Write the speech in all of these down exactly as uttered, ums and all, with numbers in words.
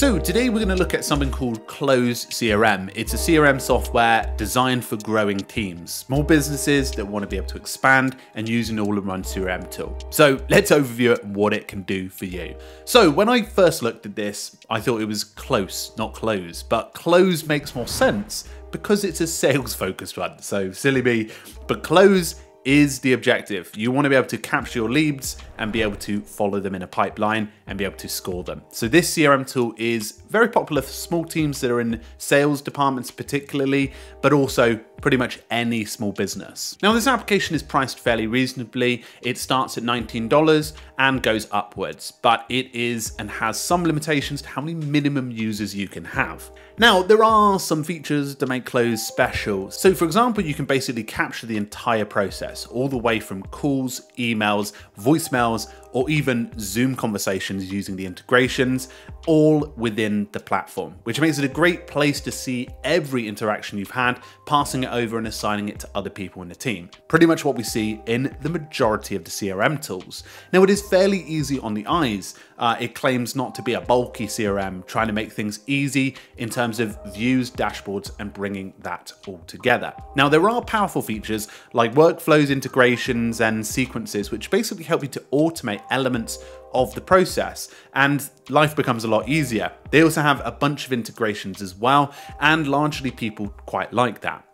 So today we're going to look at something called Close C R M. It's a C R M software designed for growing teams, small businesses that want to be able to expand and use an all-in-one C R M tool. So let's overview it and what it can do for you. So when I first looked at this, I thought it was close, not close, but close makes more sense because it's a sales-focused one. So silly me, but close is the objective. You want to be able to capture your leads and be able to follow them in a pipeline and be able to score them. So this C R M tool is very popular for small teams that are in sales departments particularly, but also pretty much any small business. Now this application is priced fairly reasonably. It starts at nineteen dollars and goes upwards, but it is and has some limitations to how many minimum users you can have. Now there are some features that make Close special. So for example, you can basically capture the entire process, all the way from calls, emails, voicemails, or even Zoom conversations using the integrations, all within the platform, which makes it a great place to see every interaction you've had, passing it over and assigning it to other people in the team. Pretty much what we see in the majority of the C R M tools. Now it is fairly easy on the eyes. Uh, it claims not to be a bulky C R M, trying to make things easy in terms of views, dashboards, and bringing that all together. Now there are powerful features like workflows, integrations, and sequences, which basically help you to automate elements of the process, and life becomes a lot easier. They also have a bunch of integrations as well, and largely people quite like that.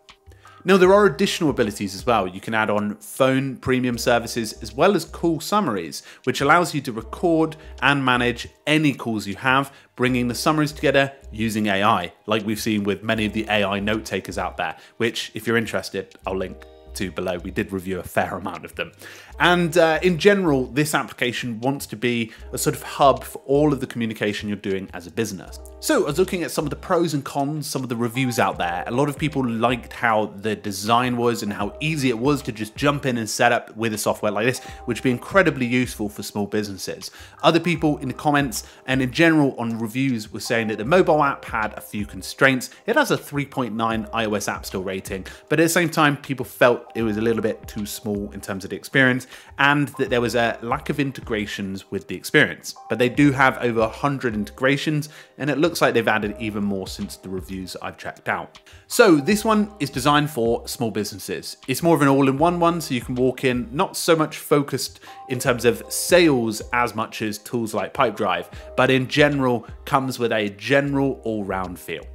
Now there are additional abilities as well. You can add on phone premium services as well as call summaries, which allows you to record and manage any calls you have, bringing the summaries together using A I, like we've seen with many of the A I note takers out there, which if you're interested, I'll link below. We did review a fair amount of them. And uh, in general, this application wants to be a sort of hub for all of the communication you're doing as a business. So I was looking at some of the pros and cons, some of the reviews out there. A lot of people liked how the design was and how easy it was to just jump in and set up with a software like this, which would be incredibly useful for small businesses. Other people in the comments and in general on reviews were saying that the mobile app had a few constraints. It has a three point nine iOS App Store rating, but at the same time, people felt it was a little bit too small in terms of the experience, and that there was a lack of integrations with the experience. But they do have over one hundred integrations, and it looks like they've added even more since the reviews I've checked out. So this one is designed for small businesses. It's more of an all-in-one one, so you can walk in, not so much focused in terms of sales as much as tools like PipeDrive, but in general comes with a general all-round feel.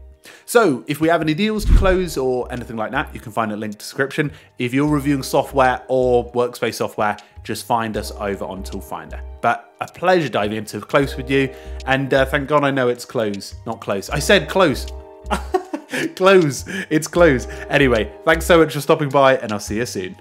So if we have any deals to close or anything like that, you can find a link in the description. If you're reviewing software or workspace software, just find us over on ToolFinder. But a pleasure diving into Close with you. And uh, thank God I know it's Close, not close. I said close. Close. It's Close. Anyway, thanks so much for stopping by, and I'll see you soon.